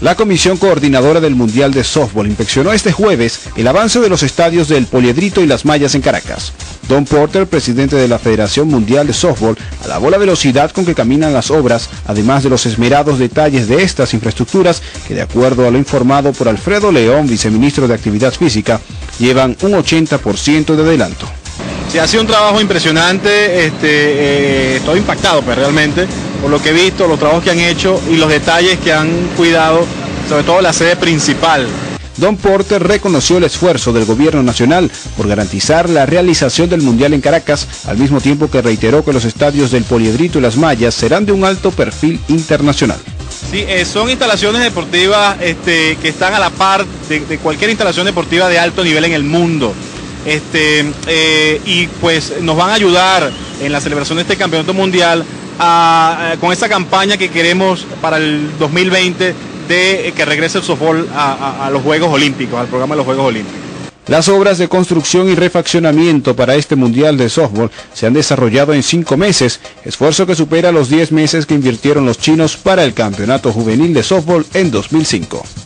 La Comisión Coordinadora del Mundial de Softball inspeccionó este jueves el avance de los estadios del Poliedrito y Las Mayas en Caracas. Don Porter, presidente de la Federación Mundial de Softball, alabó la velocidad con que caminan las obras, además de los esmerados detalles de estas infraestructuras que, de acuerdo a lo informado por Alfredo León, viceministro de Actividad Física, llevan un 80% de adelanto. Se hace un trabajo impresionante, estoy impactado pues, realmente por lo que he visto, los trabajos que han hecho y los detalles que han cuidado, sobre todo la sede principal. Don Porter reconoció el esfuerzo del gobierno nacional por garantizar la realización del Mundial en Caracas, al mismo tiempo que reiteró que los estadios del Poliedrito y Las Mayas serán de un alto perfil internacional. Sí, son instalaciones deportivas que están a la par de cualquier instalación deportiva de alto nivel en el mundo. Y pues nos van a ayudar en la celebración de este campeonato mundial con esa campaña que queremos para el 2020 de que regrese el softball a los Juegos Olímpicos, al programa de los Juegos Olímpicos. Las obras de construcción y refaccionamiento para este Mundial de Softball se han desarrollado en 5 meses, esfuerzo que supera los 10 meses que invirtieron los chinos para el Campeonato Juvenil de Softball en 2005.